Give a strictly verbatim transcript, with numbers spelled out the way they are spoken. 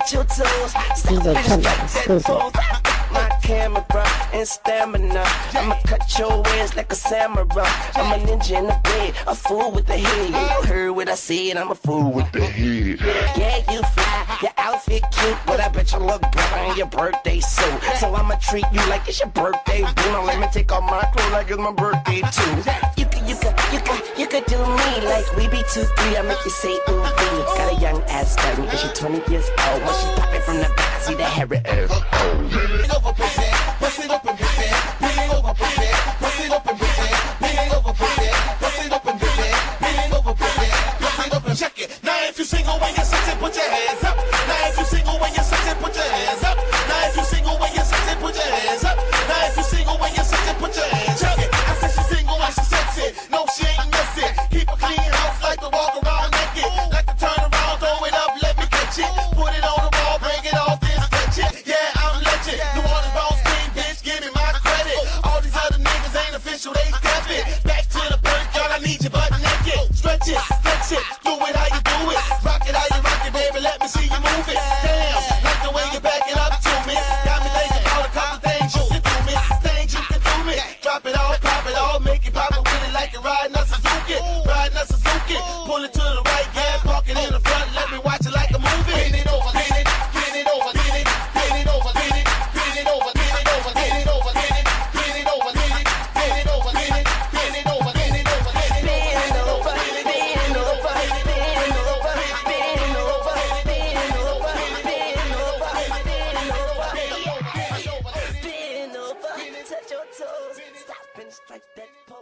at your toes. Stop and strike that pose. My camera and stamina. I'ma cut your wings like a samurai. I'm a ninja in the bed, a fool with the head. You heard what I said, I'm a fool with the head. Yeah, you fly, your outfit cute, but I bet you look better in your birthday suit. So I'ma treat you like it's your birthday, boo. Now let me take off my clothes like it's my birthday too. You can, you can, you can, you can do me like we be two, three. I make you say ooh wee. Got a young ass stunning, and she twenty years old. When she pop it from the back, see the hair it is. Bust it up and get that, bring it over, bring that, bust it up and get that, bring it over, bring that, bust it up and get that, bring it over, bring that, bust it up and check it. Now if you single when you're sexy, put your hands up. Now if you single when you're sexy, put your hands up. Now if you single when you're sexy, put your hands up. Now if you single when you're sexy, put your hands up. I said she's single and she's sexy, no she ain't missing. Keep a clean house like to walk around naked, like to turn around, throw it up, let me catch it, put it on the wall, break it off, then catch it. Yeah, I'm legend. New Orleans boss. So they step it, back to the bird, y'all I need your butt naked, stretch it, flex it, do it how you do it, rock it how you rock it, baby, let me see you move it, damn, like the way you back it up to me, got me thinking about a couple things you can do me, things you can do me, drop it all, pop it all, make it pop it with it like a riding a Suzuki, riding a Suzuki, pull it to the right, yeah, park it in the front, let me watch it like a movie, lean it over, lean it, lean it over, lean it, lean it over, lean it, lean it over, lean it over, lean it over, lean it, lean it over, lean it. Like that.